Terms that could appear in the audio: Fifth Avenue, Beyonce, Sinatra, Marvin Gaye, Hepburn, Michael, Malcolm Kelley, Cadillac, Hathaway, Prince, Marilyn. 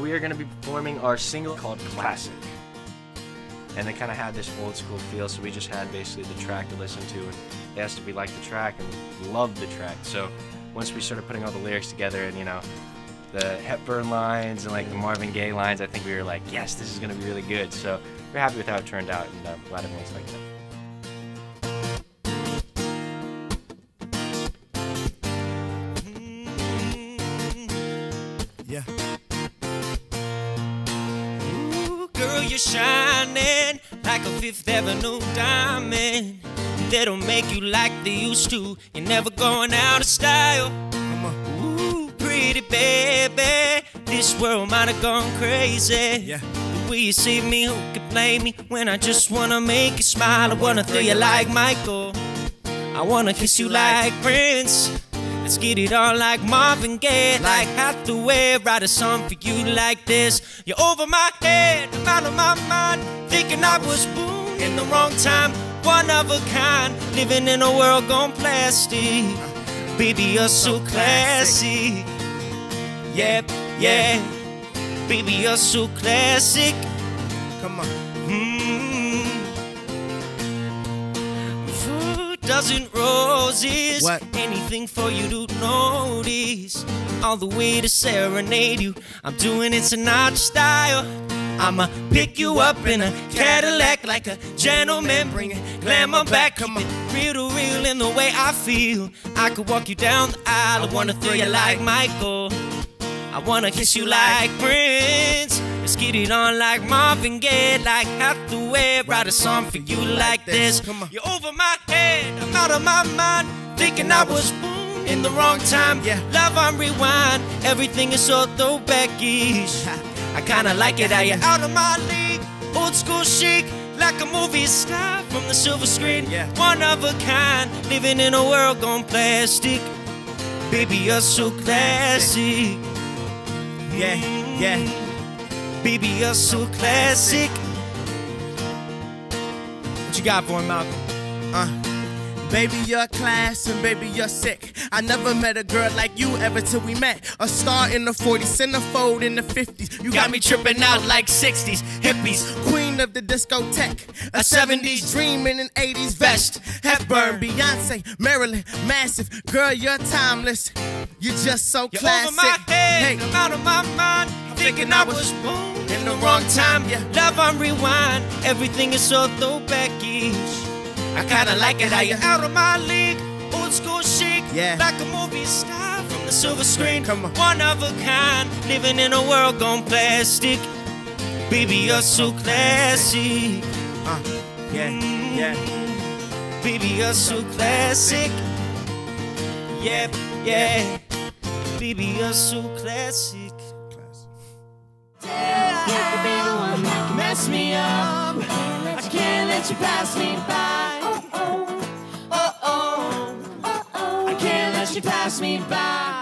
We are going to be performing our single called Classic. And they kind of had this old school feel, so we just had basically the track to listen to, and they asked if we liked the track, and we loved the track. So once we started putting all the lyrics together and, you know, the Hepburn lines and like the Marvin Gaye lines, I think we were like, yes, this is going to be really good. So we're happy with how it turned out, and I'm glad everyone's liked it. Yeah. Ooh, girl, you're shining like a Fifth Avenue diamond. They don't make you like they used to. You're never going out of style. Ooh, pretty baby, this world might have gone crazy. Yeah. The way you save me, who could blame me? When I just wanna make you smile, I wanna throw you like Michael. I wanna kiss you like Prince. Let's get it on like Marvin Gaye, like Hathaway. Write a song for you like this. You're over my head, I'm out of my mind, thinking I was born in the wrong time. One of a kind, living in a world gone plastic. Baby, you're so classic. Yep, yeah. Baby, you're so classic. Come on. Dozen roses, what? Anything for you to notice. All the way to serenade you, I'm doing it Sinatra style. I'ma pick you up in a Cadillac like a gentleman, bring it glamour back. Come on, real to real in the way I feel. I could walk you down the aisle. I wanna throw you like Michael. I wanna kiss you like Prince. Let's get it on like Marvin Gaye, like Hathaway. Write a song for you like this. Come on. You're over my head, I'm out of my mind, thinking I was born in the wrong time. Yeah. Love on rewind, everything is so throwback-ish. I kinda like it how you're out of my league, old school chic, like a movie star from the silver screen. Yeah. One of a kind, living in a world gone plastic. Baby, you're so classic. Yeah, yeah. Baby, you're so classic. What you got for him, Malcolm? Baby, you're class, and baby, you're sick. I never met a girl like you ever till we met. A star in the 40s, centerfold in the 50s. You got me tripping out like 60s, hippies. Queen of the discotheque, a 70s dream in an 80s vest. Hepburn, Beyonce, Marilyn, massive. Girl, you're timeless. You're just so classic. You're over my head, hey. I'm out of my mind, thinking I was born in the wrong time. Yeah. Love on rewind, everything is so throwback-ish. I kinda like it how you're out of my league, old school chic, yeah. Like a movie star from the silver screen. Come on. One of a kind, living in a world gone plastic. Baby, you're so classic. Yeah, yeah. Baby, you're so classic. Yeah, yeah. Baby, you're so classic. Yeah, you could be the one that can mess me up. I can't let you pass me by. You pass me by.